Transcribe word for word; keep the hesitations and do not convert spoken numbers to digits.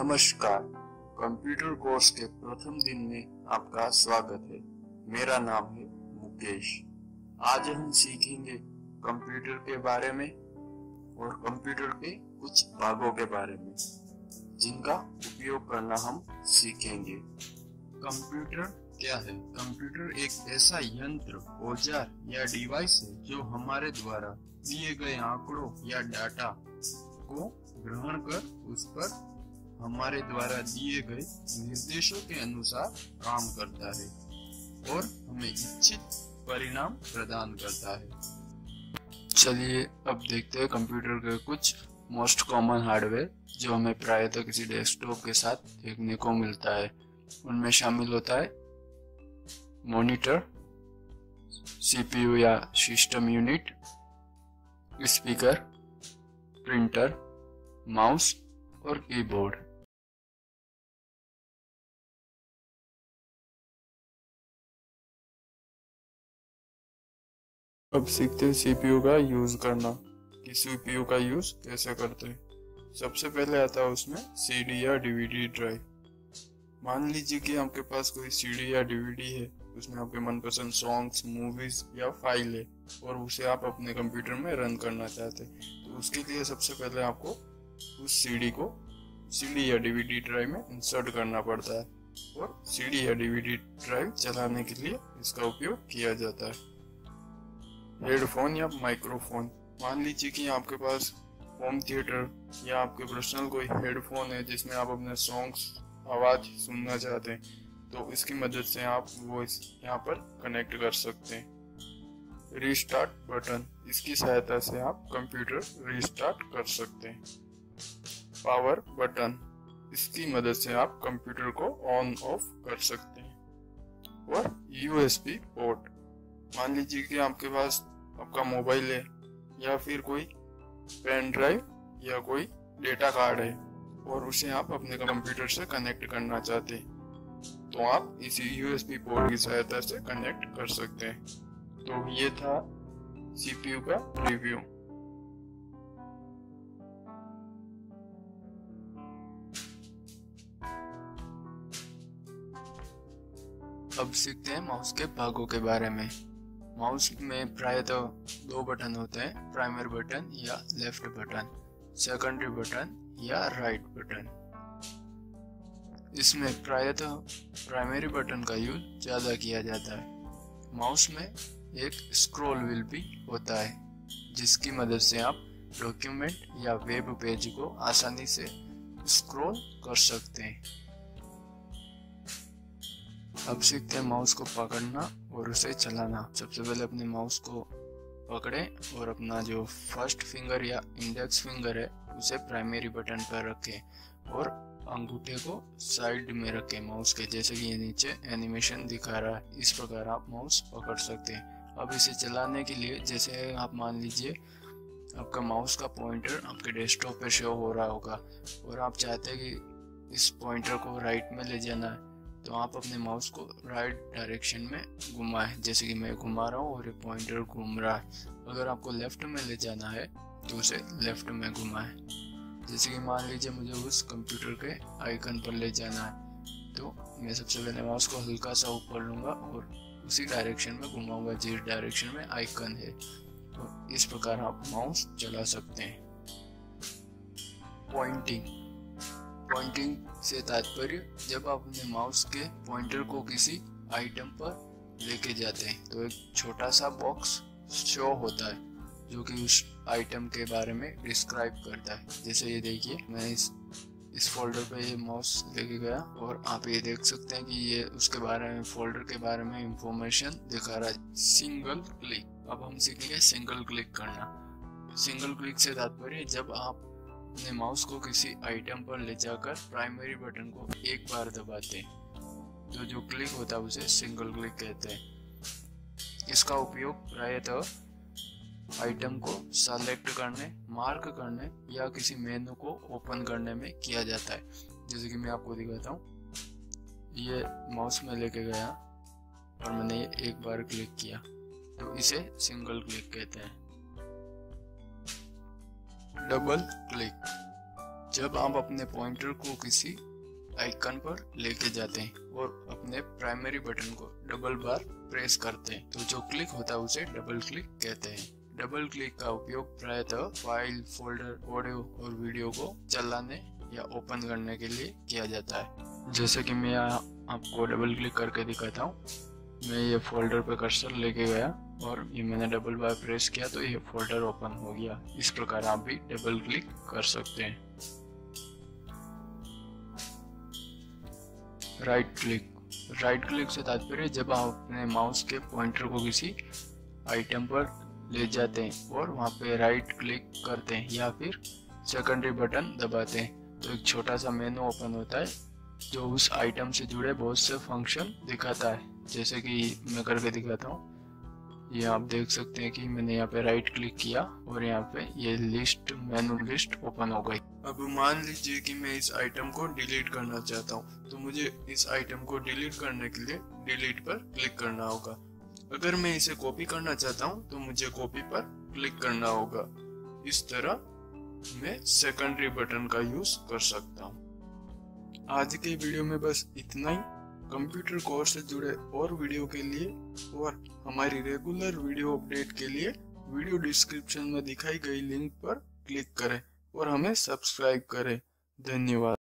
नमस्कार, computer course के प्रथम दिन में आपका स्वागत है। मेरा नाम है मुकेश। आज हम सीखेंगे कंप्यूटर के बारे में और कंप्यूटर के कुछ भागों के बारे में जिनका उपयोग करना हम सीखेंगे। कंप्यूटर क्या है? कंप्यूटर एक ऐसा यंत्र, औजार या डिवाइस है जो हमारे द्वारा लिए गए आंकड़ों या डाटा को ग्रहण कर उस पर हमारे द्वारा दिए गए निर्देशों के अनुसार काम करता है और हमें इच्छित परिणाम प्रदान करता है। चलिए अब देखते हैं कंप्यूटर के कुछ मोस्ट कॉमन हार्डवेयर जो हमें प्रायतः किसी डेस्कटॉप के साथ देखने को मिलता है। उनमें शामिल होता है मॉनिटर, सीपीयू या system unit, speaker, printer, mouse और कीबोर्ड। अब सीखते हैं सीपीयू का यूज करना, कि सीपीयू का यूज कैसे करते हैं। सबसे पहले आता है उसमें सीडी या डीवीडी ड्राइव। मान लीजिए कि आपके पास कोई सीडी या डीवीडी है, उसमें आपके मनपसंद सॉन्ग्स, मूवीज या फाइल है और उसे आप अपने कंप्यूटर में रन करना चाहते हैं। तो उसके लिए सबसे पहले आपको उस सीडी को सीडी या डीवीडी ड्राइव में इंसर्ट करना पड़ता है और सीडी या डीवीडी ड्राइव चलाने के लिए इसका उपयोग किया जाता है। हेडफोन या माइक्रोफोन, मान लीजिए कि आपके पास होम थिएटर या आपके पर्सनल कोई हेडफोन है जिसमें आप अपने सॉन्ग्स, आवाज सुनना चाहते हैं, तो इसकी मदद से आप वो इस यहाँ पर कनेक्ट कर सकते हैं। रिस्टार्ट बटन, इसकी सहायता से आप कंप्यूटर रिस्टार्ट कर सकते हैं। पावर बटन, इसकी मदद से आप कंप्यूटर को ऑन ऑफ कर सकते हैं। और यूएसबी पोर्ट, मान लीजिए कि आपके पास आपका मोबाइल है या फिर कोई पेन ड्राइव या कोई डेटा कार्ड है और उसे आप अपने कंप्यूटर से कनेक्ट करना चाहते हैं, तो आप इसी यूएसबी पोर्ट की सहायता से कनेक्ट कर सकते हैं। तो ये था सीपीयू का रिव्यू। अब सीखते हैं माउस के भागों के बारे में। माउस में प्रायतः दो बटन होते हैं, प्राइमरी बटन या लेफ्ट बटन, सेकेंडरी बटन या राइट बटन। इसमें प्रायतः प्राइमरी बटन का यूज ज़्यादा किया जाता है। माउस में एक स्क्रॉल व्हील भी होता है जिसकी मदद से आप डॉक्यूमेंट या वेब पेज को आसानी से स्क्रॉल कर सकते हैं। अब सीखते हैं माउस को पकड़ना और उसे चलाना। सबसे पहले अपने माउस को पकड़ें और अपना जो फर्स्ट फिंगर या इंडेक्स फिंगर है उसे प्राइमरी बटन पर रखें और अंगूठे को साइड में रखें माउस के, जैसे कि ये नीचे एनिमेशन दिखा रहा है। इस प्रकार आप माउस पकड़ सकते हैं। अब इसे चलाने के लिए, जैसे आप मान लीजिए आपका माउस का पॉइंटर आपके डेस्कटॉप पर शो हो रहा होगा और आप चाहते हैं कि इस पॉइंटर को राइट में ले जाना है, तो आप अपने माउस को राइट डायरेक्शन में घुमाएं, जैसे कि मैं घुमा रहा हूँ और ये पॉइंटर घूम रहा है। अगर आपको लेफ्ट में ले जाना है तो उसे लेफ्ट में घुमाएं, जैसे कि मान लीजिए मुझे उस कंप्यूटर के आइकन पर ले जाना है, तो मैं सबसे पहले माउस को हल्का सा ऊपर लूँगा और उसी डायरेक्शन में घुमाऊँगा जिस डायरेक्शन में आइकन है। और इस प्रकार आप माउस चला सकते हैं। पॉइंटिंग पॉइंटिंग से तात्पर्य जब आप अपने माउस के पॉइंटर को किसी आइटम पर लेके जाते हैं तो एक छोटा सा बॉक्स शो होता है जो कि उस आइटम के बारे में डिस्क्राइब करता है। जैसे ये देखिए, मैं इस इस फोल्डर पे ये माउस लेके गया और आप ये देख सकते हैं कि ये उसके बारे में, फोल्डर के बारे में इंफॉर्मेशन दिखा रहा है। सिंगल क्लिक, अब हम सीखेंगे सिंगल क्लिक करना। सिंगल क्लिक से तात्पर्य जब आप अपने माउस को किसी आइटम पर ले जाकर प्राइमरी बटन को एक बार दबाते हैं, तो जो क्लिक होता है उसे सिंगल क्लिक कहते हैं। इसका उपयोग प्रायतः आइटम को सेलेक्ट करने, मार्क करने या किसी मेनू को ओपन करने में किया जाता है। जैसे कि मैं आपको दिखाता हूँ, ये माउस में लेके गया और मैंने ये एक बार क्लिक किया, तो इसे सिंगल क्लिक कहते हैं। डबल क्लिक, जब हम अपने पॉइंटर को किसी आइकन पर लेके जाते हैं और अपने प्राइमरी बटन को डबल बार प्रेस करते हैं तो जो क्लिक होता है उसे डबल क्लिक कहते हैं। डबल क्लिक का उपयोग प्रायतः फाइल, फोल्डर, ऑडियो और वीडियो को चलाने या ओपन करने के लिए किया जाता है। जैसे कि मैं आपको डबल क्लिक करके दिखाता हूँ। मैं ये फोल्डर पे कर्सर लेके गया और ये मैंने डबल बार प्रेस किया तो ये फोल्डर ओपन हो गया। इस प्रकार आप भी डबल क्लिक कर सकते हैं। राइट क्लिक राइट क्लिक से तात्पर्य जब आप अपने माउस के पॉइंटर को किसी आइटम पर ले जाते हैं और वहाँ पे राइट क्लिक करते हैं या फिर सेकेंडरी बटन दबाते हैं तो एक छोटा सा मेनू ओपन होता है जो उस आइटम से जुड़े बहुत से फंक्शन दिखाता है। जैसे कि मैं करके दिखाता हूँ। ये आप देख सकते हैं कि मैंने यहाँ पे राइट क्लिक किया और यहाँ पे ये लिस्ट मेनू लिस्ट ओपन हो गई। अब मान लीजिए कि मैं इस आइटम को डिलीट करना चाहता हूँ तो मुझे इस आइटम को डिलीट करने के लिए डिलीट पर क्लिक करना होगा। अगर मैं इसे कॉपी करना चाहता हूँ तो मुझे कॉपी पर क्लिक करना होगा। इस तरह मैं सेकेंडरी बटन का यूज कर सकता हूँ। आज के वीडियो में बस इतना ही। कंप्यूटर कोर्स से जुड़े और वीडियो के लिए और हमारी रेगुलर वीडियो अपडेट के लिए वीडियो डिस्क्रिप्शन में दिखाई गई लिंक पर क्लिक करें और हमें सब्सक्राइब करें। धन्यवाद।